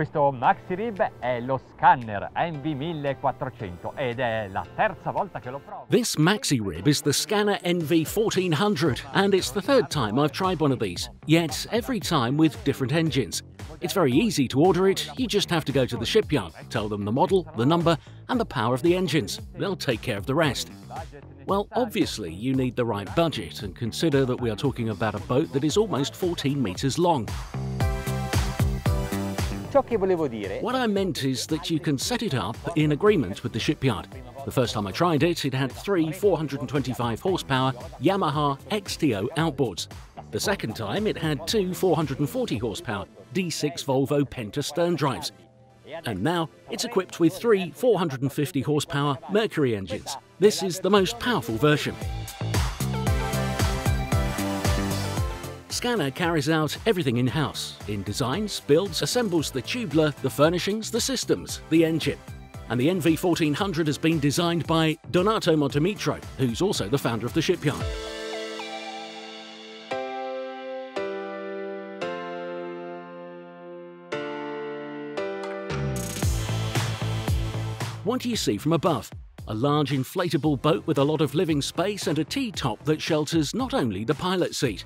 Questo Maxi Rib è lo Scanner Envy 1400 ed è la terza volta che lo provo. This Maxi Rib is the Scanner Envy 1400 and it's the third time I've tried one of these, yet every time with different engines. It's very easy to order it, you just have to go to the shipyard, tell them the model, the number and the power of the engines. They'll take care of the rest. Well, obviously you need the right budget and consider that we are talking about a boat that is almost 14 meters long. What I meant is that you can set it up in agreement with the shipyard. The first time I tried it, it had three 425 horsepower Yamaha XTO outboards. The second time it had two 440 horsepower D6 Volvo Penta stern drives. And now it's equipped with three 450 horsepower Mercury engines. This is the most powerful version. Scanner carries out everything in-house, in designs, builds, assembles the tubular, the furnishings, the systems, the engine. And the MV1400 has been designed by Donato Montemitro, who's also the founder of the shipyard. What do you see from above? A large inflatable boat with a lot of living space and a T-top that shelters not only the pilot seat.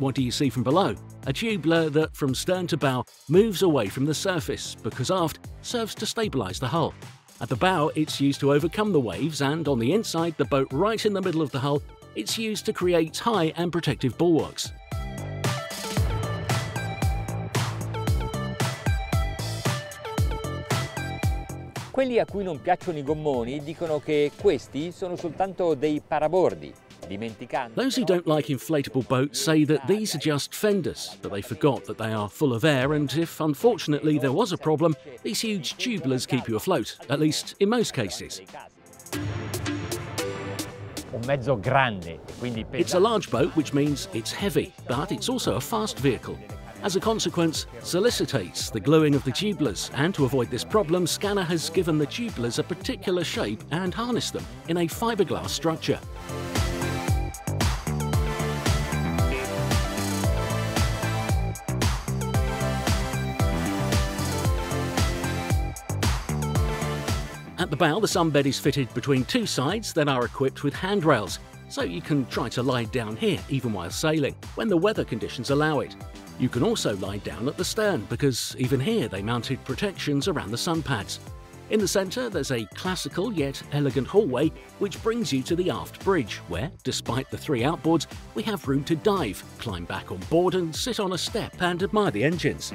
What do you see from below? A tubular that, from stern to bow, moves away from the surface because aft serves to stabilise the hull. At the bow, it's used to overcome the waves, and on the inside, the boat right in the middle of the hull, it's used to create high and protective bulwarks. Quelli a cui non piacciono I gommoni dicono che questi sono soltanto dei parabordi. Those who don't like inflatable boats say that these are just fenders, but they forgot that they are full of air, and if unfortunately there was a problem, these huge tubulars keep you afloat, at least in most cases. It's a large boat, which means it's heavy, but it's also a fast vehicle. As a consequence, solicitates the gluing of the tubulars, and to avoid this problem, Scanner has given the tubulars a particular shape and harnessed them in a fiberglass structure. At the bow, the sunbed is fitted between two sides that are equipped with handrails, so you can try to lie down here even while sailing, when the weather conditions allow it. You can also lie down at the stern, because even here they mounted protections around the sunpads. In the centre, there's a classical yet elegant hallway which brings you to the aft bridge, where, despite the three outboards, we have room to dive, climb back on board and sit on a step and admire the engines.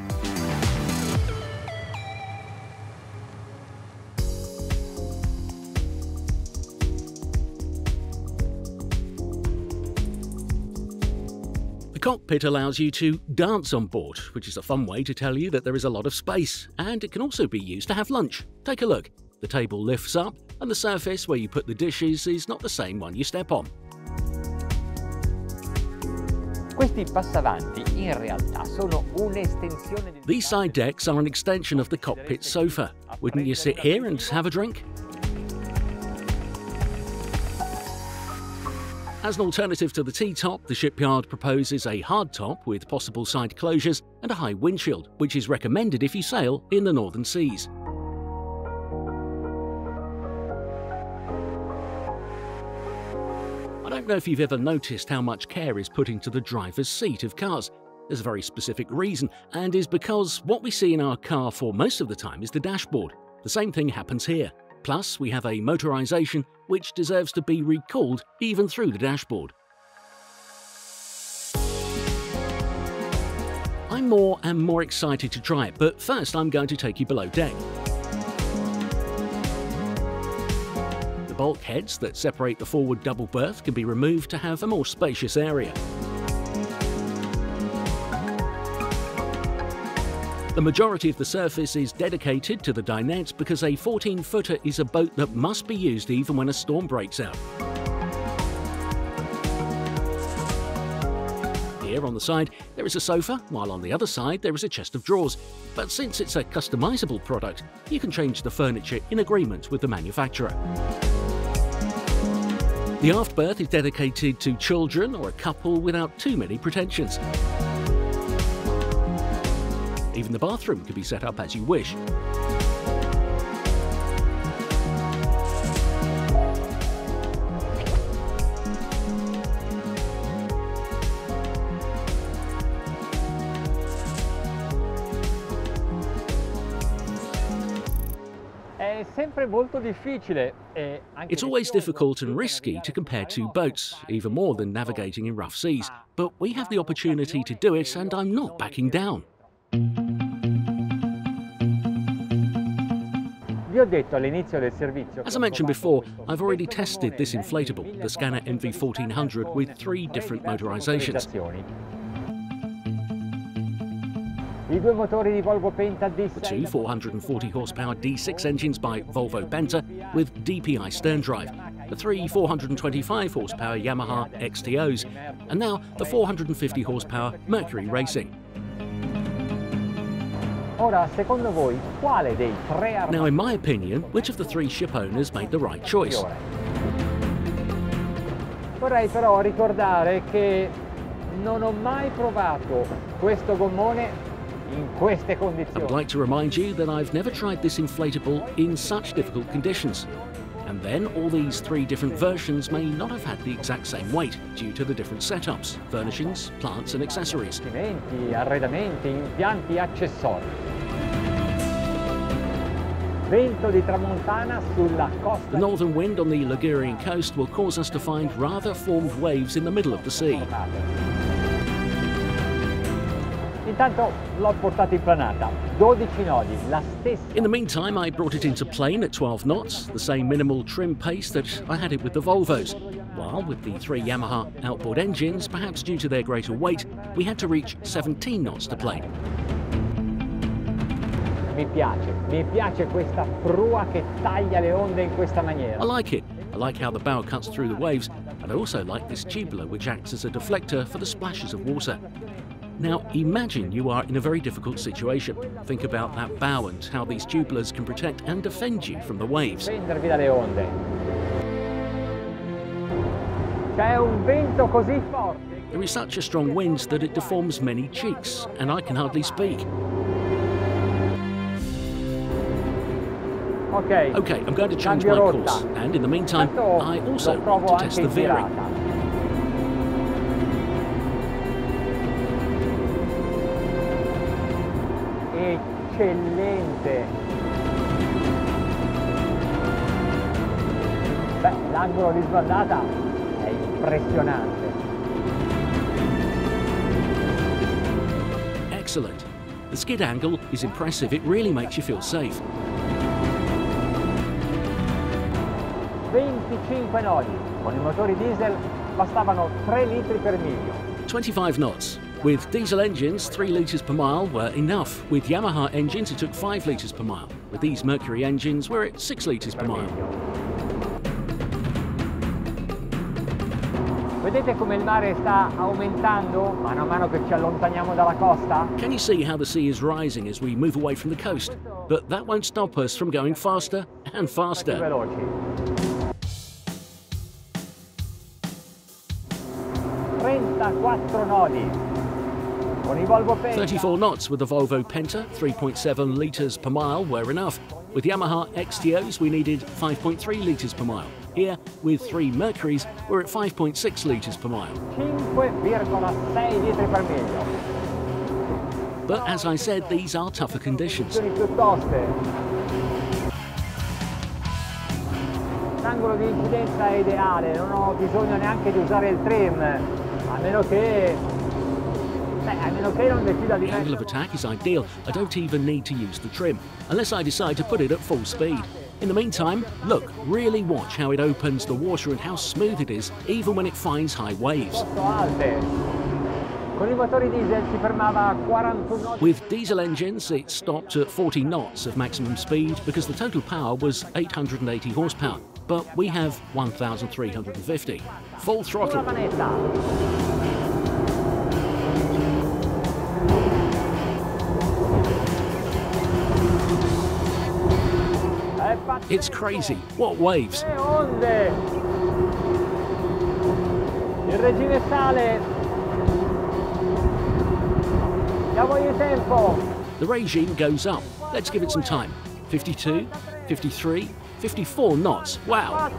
The cockpit allows you to dance on board, which is a fun way to tell you that there is a lot of space, and it can also be used to have lunch. Take a look. The table lifts up, and the surface where you put the dishes is not the same one you step on. These side decks are an extension of the cockpit sofa. Wouldn't you sit here and have a drink? As an alternative to the T-top, the shipyard proposes a hard top with possible side closures and a high windshield, which is recommended if you sail in the northern seas. I don't know if you've ever noticed how much care is put into the driver's seat of cars. There's a very specific reason, and is because what we see in our car for most of the time is the dashboard. The same thing happens here. Plus, we have a motorization which deserves to be recalled even through the dashboard. I'm more and more excited to try it, but first I'm going to take you below deck. The bulkheads that separate the forward double berth can be removed to have a more spacious area. The majority of the surface is dedicated to the dinettes because a 14-footer is a boat that must be used even when a storm breaks out. Here on the side there is a sofa, while on the other side there is a chest of drawers. But since it's a customisable product, you can change the furniture in agreement with the manufacturer. The aft berth is dedicated to children or a couple without too many pretensions. Even the bathroom can be set up as you wish. It's always difficult and risky to compare two boats, even more than navigating in rough seas. But we have the opportunity to do it, and I'm not backing down. As I mentioned before, I've already tested this inflatable, the Scanner MV1400, with three different motorizations. The two 440 horsepower D6 engines by Volvo Penta with DPI stern drive, the three 425 horsepower Yamaha XTOs, and now the 450 horsepower Mercury Racing. Now, in my opinion, which of the three ship owners made the right choice? I would like to remind you that I've never tried this inflatable in such difficult conditions. And then all these three different versions may not have had the exact same weight due to the different setups, furnishings, plants and accessories. The northern wind on the Ligurian coast will cause us to find rather formed waves in the middle of the sea. In the meantime, I brought it into plane at 12 knots, the same minimal trim pace that I had it with the Volvos, while with the three Yamaha outboard engines, perhaps due to their greater weight, we had to reach 17 knots to plane. I like it. I like how the bow cuts through the waves, and I also like this tubular, which acts as a deflector for the splashes of water. Now, imagine you are in a very difficult situation. Think about that bow and how these tubulars can protect and defend you from the waves. There is such a strong wind that it deforms many cheeks, and I can hardly speak. Okay, I'm going to change my course, and in the meantime, I also want to test the veering. L'angolo di sbandata è impressionante. Excellent. The skid angle is impressive. It really makes you feel safe. 25 nodi. Con I motori diesel bastavano 3 litri per miglio. 25 knots. With diesel engines, 3 litres per mile were enough. With Yamaha engines, it took 5 litres per mile. With these Mercury engines, we're at 6 litres per mile. Can you see how the sea is rising as we move away from the coast? But that won't stop us from going faster and faster. Nodi. 34 knots with the Volvo Penta, 3.7 litres per mile were enough. With Yamaha XTOs we needed 5.3 litres per mile. Here, with three Mercuries, we're at 5.6 litres per mile. But as I said, these are tougher conditions. L'angolo di incidenza è ideale, non ho bisogno neanche di usare il trim, a meno che... The angle of attack is ideal. I don't even need to use the trim, unless I decide to put it at full speed. In the meantime, look, really watch how it opens the water and how smooth it is, even when it finds high waves. With diesel engines, it stopped at 40 knots of maximum speed because the total power was 880 horsepower, but we have 1,350. Full throttle. It's crazy. What waves! The regime goes up. Let's give it some time. 52, 53, 54 knots. Wow!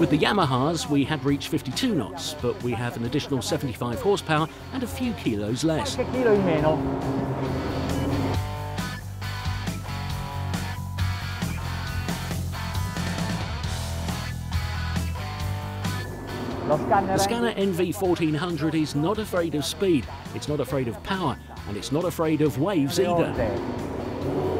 With the Yamahas, we had reached 52 knots, but we have an additional 75 horsepower and a few kilos less. The Scanner MV1400 is not afraid of speed, it's not afraid of power, and it's not afraid of waves either.